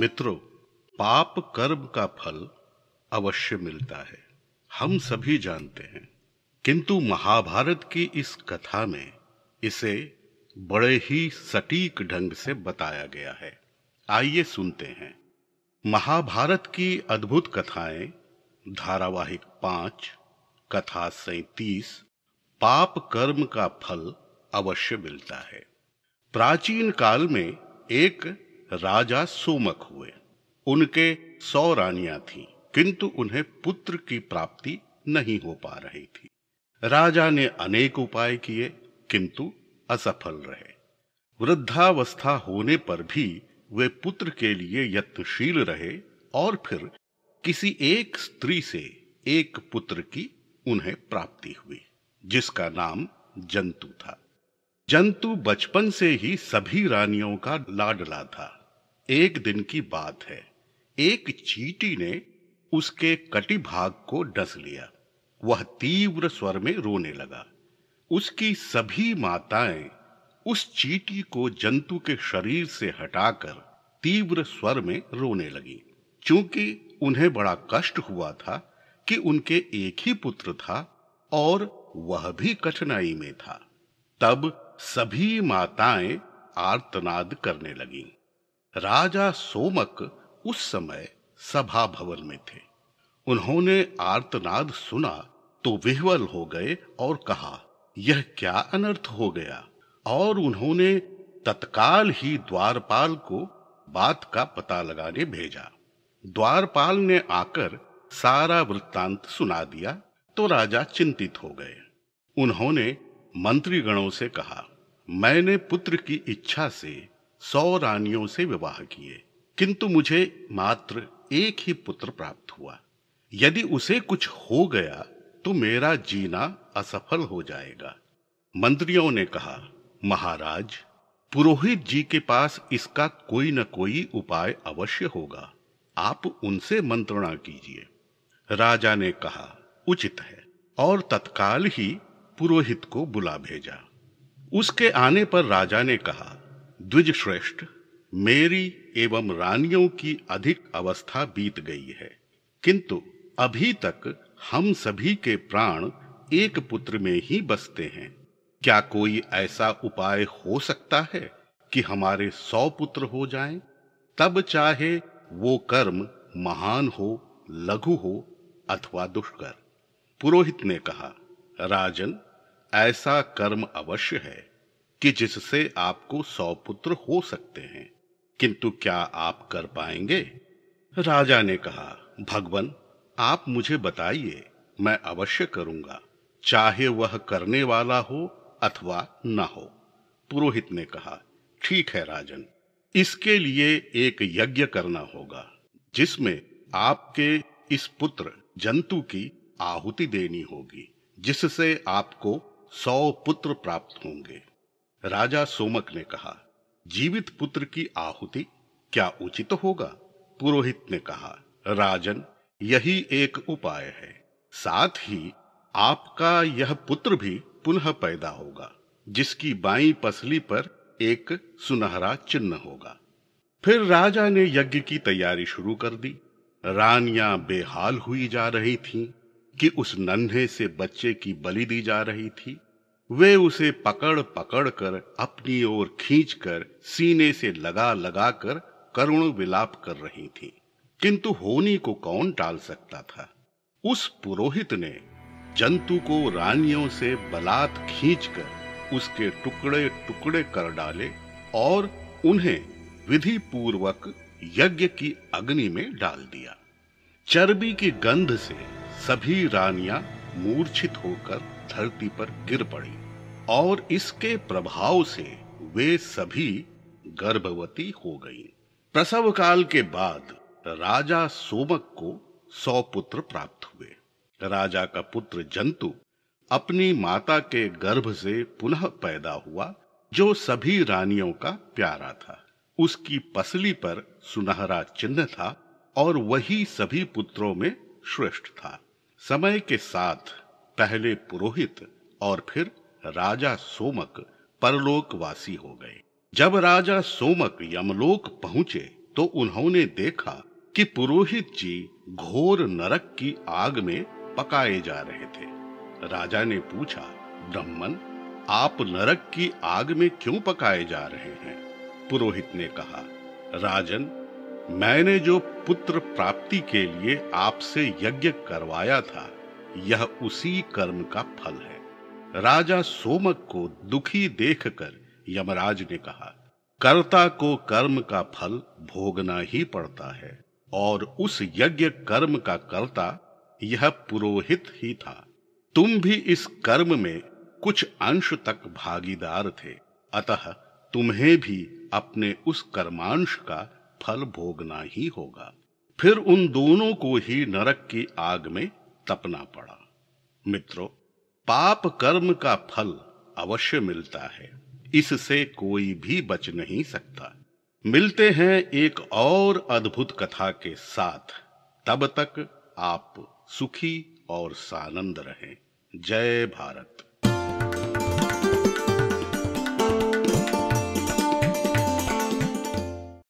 मित्रों, पाप कर्म का फल अवश्य मिलता है, हम सभी जानते हैं, किंतु महाभारत की इस कथा में इसे बड़े ही सटीक ढंग से बताया गया है। आइए सुनते हैं। महाभारत की अद्भुत कथाएं धारावाहिक 5 कथा 37 पाप कर्म का फल अवश्य मिलता है। प्राचीन काल में एक राजा सोमक हुए। उनके 100 रानियां थीं, किंतु उन्हें पुत्र की प्राप्ति नहीं हो पा रही थी। राजा ने अनेक उपाय किए किंतु असफल रहे। वृद्धावस्था होने पर भी वे पुत्र के लिए यत्नशील रहे और फिर किसी एक स्त्री से एक पुत्र की उन्हें प्राप्ति हुई, जिसका नाम जंतु था। जंतु बचपन से ही सभी रानियों का लाडला था। एक दिन की बात है, एक चींटी ने उसके कटी भाग को डस लिया। वह तीव्र स्वर में रोने लगा। उसकी सभी माताएं उस चींटी को जंतु के शरीर से हटाकर तीव्र स्वर में रोने लगी। चूंकि उन्हें बड़ा कष्ट हुआ था कि उनके एक ही पुत्र था और वह भी कठिनाई में था, तब सभी माताएं आर्तनाद करने लगीं। राजा सोमक उस समय सभा भवन में थे। उन्होंने आर्तनाद सुना तो विह्वल हो गए और कहा, यह क्या अनर्थ हो गया। और उन्होंने तत्काल ही द्वारपाल को बात का पता लगाने भेजा। द्वारपाल ने आकर सारा वृत्तांत सुना दिया तो राजा चिंतित हो गए। उन्होंने मंत्रीगणों से कहा, मैंने पुत्र की इच्छा से 100 रानियों से विवाह किए, किंतु मुझे मात्र एक ही पुत्र प्राप्त हुआ। यदि उसे कुछ हो गया तो मेरा जीना असफल हो जाएगा। मंत्रियों ने कहा, महाराज, पुरोहित जी के पास इसका कोई न कोई उपाय अवश्य होगा, आप उनसे मंत्रणा कीजिए। राजा ने कहा, उचित है, और तत्काल ही पुरोहित को बुला भेजा। उसके आने पर राजा ने कहा, द्विज श्रेष्ठ, मेरी एवं रानियों की अधिक अवस्था बीत गई है, किंतु अभी तक हम सभी के प्राण एक पुत्र में ही बसते हैं। क्या कोई ऐसा उपाय हो सकता है कि हमारे 100 पुत्र हो जाएं? तब चाहे वो कर्म महान हो, लघु हो अथवा दुष्कर। पुरोहित ने कहा, राजन, ऐसा कर्म अवश्य है कि जिससे आपको 100 पुत्र हो सकते हैं, किंतु क्या आप कर पाएंगे? राजा ने कहा, भगवन, आप मुझे बताइए, मैं अवश्य करूंगा, चाहे वह करने वाला हो अथवा ना हो। पुरोहित ने कहा, ठीक है राजन, इसके लिए एक यज्ञ करना होगा, जिसमें आपके इस पुत्र जंतु की आहुति देनी होगी, जिससे आपको 100 पुत्र प्राप्त होंगे। राजा सोमक ने कहा, जीवित पुत्र की आहुति क्या उचित होगा? पुरोहित ने कहा, राजन, यही एक उपाय है, साथ ही आपका यह पुत्र भी पुनः पैदा होगा, जिसकी बाईं पसली पर एक सुनहरा चिन्ह होगा। फिर राजा ने यज्ञ की तैयारी शुरू कर दी। रानियां बेहाल हुई जा रही थीं कि उस नन्हे से बच्चे की बलि दी जा रही थी। वे उसे पकड़ पकड़ कर अपनी ओर खींचकर सीने से लगा लगा कर करुण विलाप कर रही थीं, किंतु होनी को कौन टाल सकता था। उस पुरोहित ने जंतु को रानियों से बलात् खींचकर उसके टुकड़े टुकड़े कर डाले और उन्हें विधि पूर्वक यज्ञ की अग्नि में डाल दिया। चर्बी की गंध से सभी रानियां मूर्छित होकर धरती पर गिर पड़ी और इसके प्रभाव से वे सभी गर्भवती हो गईं। प्रसव काल के बाद राजा सोमक को 100 पुत्र प्राप्त हुए। राजा का पुत्र जंतु अपनी माता के गर्भ से पुनः पैदा हुआ, जो सभी रानियों का प्यारा था। उसकी पसली पर सुनहरा चिन्ह था और वही सभी पुत्रों में श्रेष्ठ था। समय के साथ पहले पुरोहित और फिर राजा सोमक परलोकवासी हो गए। जब राजा सोमक यमलोक पहुंचे तो उन्होंने देखा कि पुरोहित जी घोर नरक की आग में पकाए जा रहे थे। राजा ने पूछा, ब्राह्मण, आप नरक की आग में क्यों पकाए जा रहे हैं? पुरोहित ने कहा, राजन, मैंने जो पुत्र प्राप्ति के लिए आपसे यज्ञ करवाया था, यह उसी कर्म का फल है। राजा सोमक को दुखी देखकर यमराज ने कहा, कर्ता को कर्म का फल भोगना ही पड़ता है और उस यज्ञ कर्म का कर्ता यह पुरोहित ही था। तुम भी इस कर्म में कुछ अंश तक भागीदार थे, अतः तुम्हें भी अपने उस कर्मांश का फल भोगना ही होगा। फिर उन दोनों को ही नरक की आग में तपना पड़ा। मित्रों, पाप कर्म का फल अवश्य मिलता है, इससे कोई भी बच नहीं सकता। मिलते हैं एक और अद्भुत कथा के साथ। तब तक आप सुखी और सानंद रहें। जय भारत।